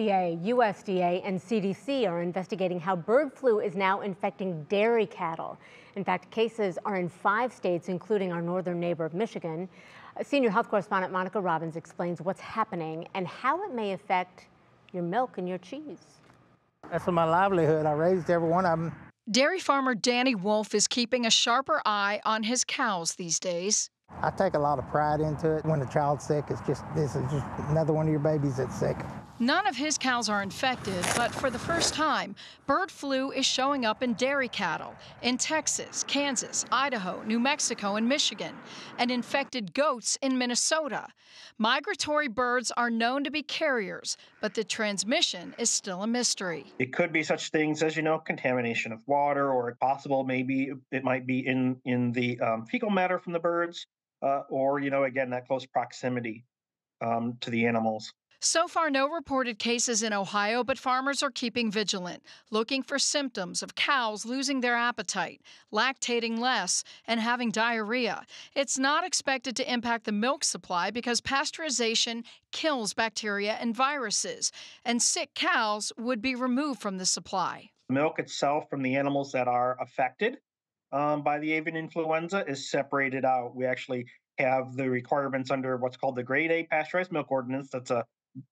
USDA and CDC are investigating how bird flu is now infecting dairy cattle. In fact, cases are in 5 states, including our northern neighbor of Michigan. Senior health correspondent Monica Robbins explains what's happening and how it may affect your milk and your cheese. That's my livelihood. I raised every one of them. Dairy farmer Danny Wolf is keeping a sharper eye on his cows these days. I take a lot of pride into it. When a child's sick, it's just this is just another one of your babies that's sick. None of his cows are infected, but for the first time, bird flu is showing up in dairy cattle in Texas, Kansas, Idaho, New Mexico, and Michigan, and infected goats in Minnesota. Migratory birds are known to be carriers, but the transmission is still a mystery. It could be such things as, contamination of water, or possible maybe it might be in the fecal matter from the birds. Or, again, that close proximity to the animals. So far, no reported cases in Ohio, but farmers are keeping vigilant, looking for symptoms of cows losing their appetite, lactating less, and having diarrhea. It's not expected to impact the milk supply because pasteurization kills bacteria and viruses, and sick cows would be removed from the supply. Milk itself from the animals that are affected by the avian influenza is separated out. We actually have the requirements under what's called the Grade A pasteurized milk ordinance that's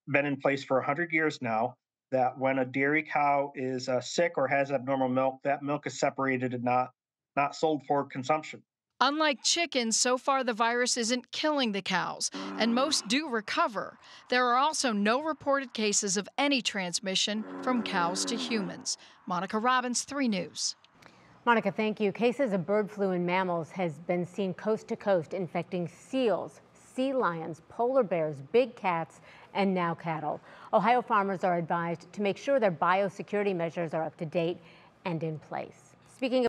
been in place for 100 years now, that when a dairy cow is sick or has abnormal milk, that milk is separated and not sold for consumption. Unlike chickens, so far the virus isn't killing the cows, and most do recover. There are also no reported cases of any transmission from cows to humans. Monica Robbins, 3 News. Monica, thank you. Cases of bird flu in mammals has been seen coast to coast, infecting seals, sea lions, polar bears, big cats, and now cattle. Ohio farmers are advised to make sure their biosecurity measures are up to date and in place. Speaking of